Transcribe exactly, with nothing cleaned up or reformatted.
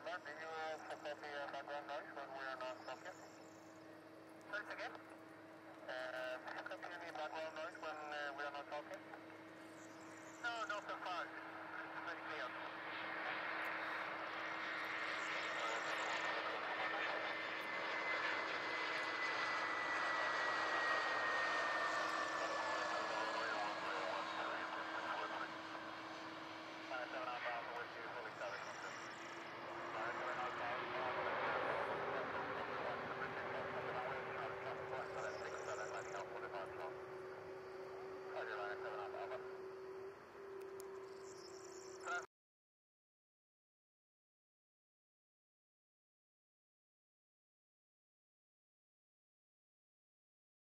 November, do you support the background noise when we are not focused? First again? Uh, do you support any background noise when uh, we are not focused? No, not so far. It's pretty clear.